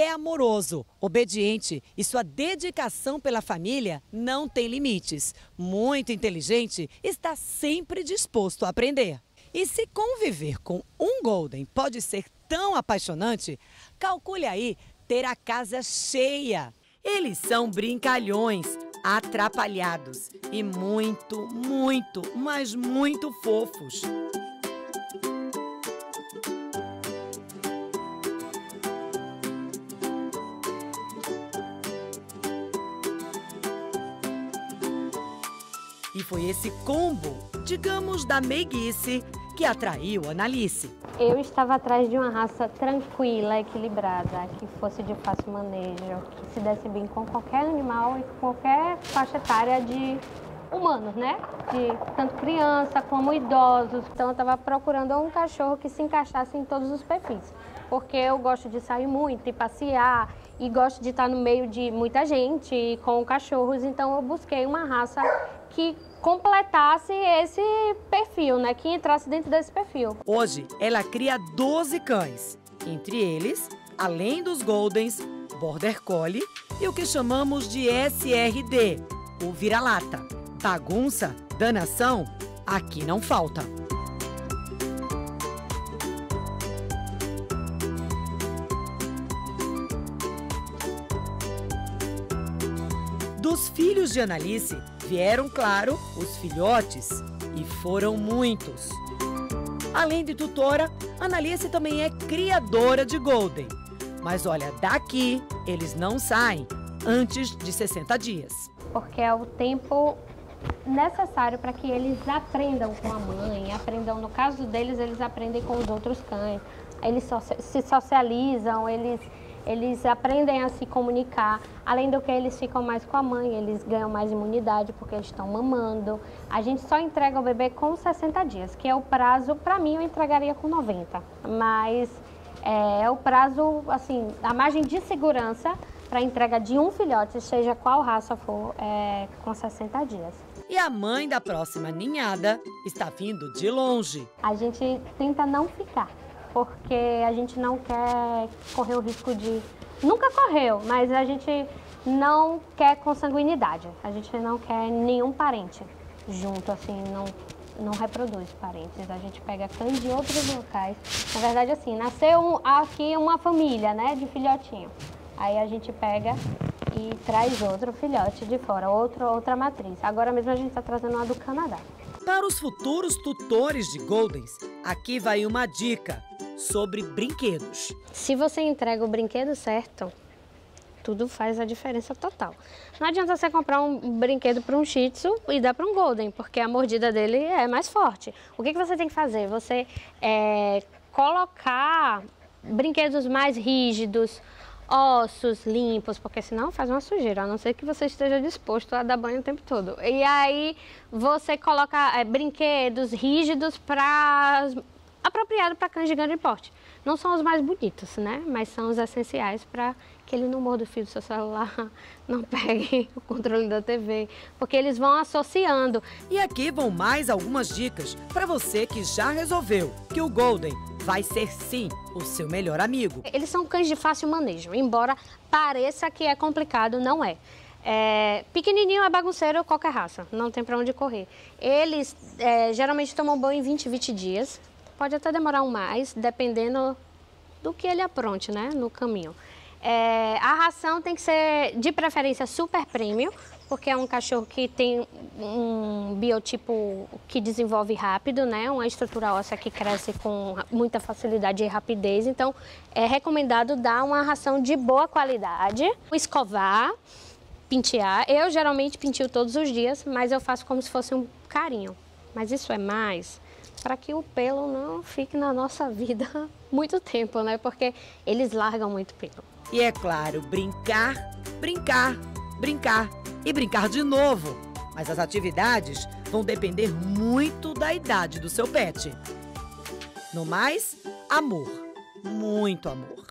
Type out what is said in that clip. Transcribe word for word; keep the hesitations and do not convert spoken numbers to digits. Ele é amoroso, obediente e sua dedicação pela família não tem limites. Muito inteligente, está sempre disposto a aprender. E se conviver com um Golden pode ser tão apaixonante, calcule aí ter a casa cheia. Eles são brincalhões, atrapalhados e muito, muito, mas muito fofos. E foi esse combo, digamos, da meiguice, que atraiu a Analice. Eu estava atrás de uma raça tranquila, equilibrada, que fosse de fácil manejo, que se desse bem com qualquer animal e com qualquer faixa etária de humanos, né? De tanto criança como idosos. Então eu estava procurando um cachorro que se encaixasse em todos os perfis, porque eu gosto de sair muito e passear e gosto de estar no meio de muita gente e com cachorros, então eu busquei uma raça que completasse esse perfil, né? Que entrasse dentro desse perfil. Hoje, ela cria doze cães. Entre eles, além dos Goldens, Border Collie e o que chamamos de S R D, o Vira-Lata. Bagunça, danação, aqui não falta. Dos filhos de Analice, vieram, claro, os filhotes, e foram muitos. Além de tutora, Analice também é criadora de Golden. Mas olha, daqui eles não saem antes de sessenta dias. Porque é o tempo necessário para que eles aprendam com a mãe, aprendam, no caso deles, eles aprendem com os outros cães. Eles se socializam, eles... Eles aprendem a se comunicar, além do que eles ficam mais com a mãe, eles ganham mais imunidade porque eles estão mamando. A gente só entrega o bebê com sessenta dias, que é o prazo, para mim eu entregaria com noventa. Mas é, é o prazo, assim, a margem de segurança para entrega de um filhote, seja qual raça for, é, com sessenta dias. E a mãe da próxima ninhada está vindo de longe. A gente tenta não ficar, porque a gente não quer correr o risco de... Nunca correu, mas a gente não quer consanguinidade. A gente não quer nenhum parente junto, assim, não, não reproduz parentes. A gente pega cães de outros locais. Na verdade, assim, nasceu um, aqui uma família, né, de filhotinho. Aí a gente pega e traz outro filhote de fora, outro, outra matriz. Agora mesmo a gente está trazendo uma do Canadá. Para os futuros tutores de Goldens, aqui vai uma dica sobre brinquedos. Se você entrega o brinquedo certo, tudo faz a diferença total. Não adianta você comprar um brinquedo para um Shih Tzu e dar para um Golden, porque a mordida dele é mais forte. O que, que você tem que fazer? Você é, colocar brinquedos mais rígidos, ossos limpos, porque senão faz uma sujeira, a não ser que você esteja disposto a dar banho o tempo todo. E aí você coloca é, brinquedos rígidos para... apropriado para cães de grande porte. Não são os mais bonitos, né? Mas são os essenciais para que ele não morda o fio do seu celular, não pegue o controle da T V, porque eles vão associando. E aqui vão mais algumas dicas para você que já resolveu que o Golden vai ser, sim, o seu melhor amigo. Eles são cães de fácil manejo, embora pareça que é complicado, não é. É, pequenininho é bagunceiro, qualquer raça, não tem para onde correr. Eles é, geralmente tomam banho em vinte, vinte dias. Pode até demorar um mais, dependendo do que ele apronte, né, no caminho. É, a ração tem que ser, de preferência, super premium, porque é um cachorro que tem um biotipo que desenvolve rápido, né, uma estrutura óssea que cresce com muita facilidade e rapidez. Então, é recomendado dar uma ração de boa qualidade, escovar, pentear. Eu, geralmente, pentio todos os dias, mas eu faço como se fosse um carinho. Mas isso é mais... para que o pelo não fique na nossa vida muito tempo, né? Porque eles largam muito pelo. E é claro, brincar, brincar, brincar e brincar de novo. Mas as atividades vão depender muito da idade do seu pet. No mais, amor, muito amor.